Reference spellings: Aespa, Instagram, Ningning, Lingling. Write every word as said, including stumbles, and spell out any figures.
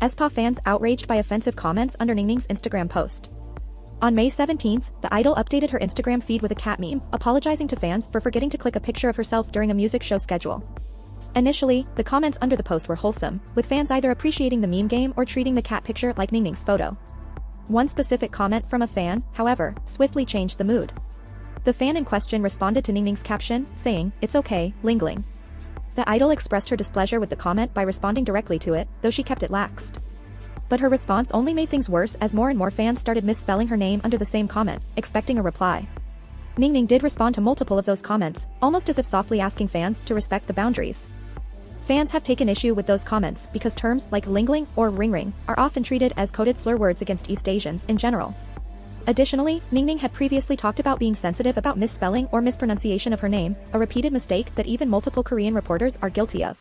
Aespa fans outraged by offensive comments under Ningning's Instagram post. On May seventeenth, the idol updated her Instagram feed with a cat meme, apologizing to fans for forgetting to click a picture of herself during a music show schedule. Initially, the comments under the post were wholesome, with fans either appreciating the meme game or treating the cat picture like Ningning's photo. One specific comment from a fan, however, swiftly changed the mood. The fan in question responded to Ningning's caption, saying, "It's okay, Lingling." The idol expressed her displeasure with the comment by responding directly to it, though she kept it laxed. But her response only made things worse as more and more fans started misspelling her name under the same comment, expecting a reply. Ningning did respond to multiple of those comments, almost as if softly asking fans to respect the boundaries. Fans have taken issue with those comments because terms like Lingling or Ringring are often treated as coded slur words against East Asians in general. Additionally, Ningning had previously talked about being sensitive about misspelling or mispronunciation of her name, a repeated mistake that even multiple Korean reporters are guilty of.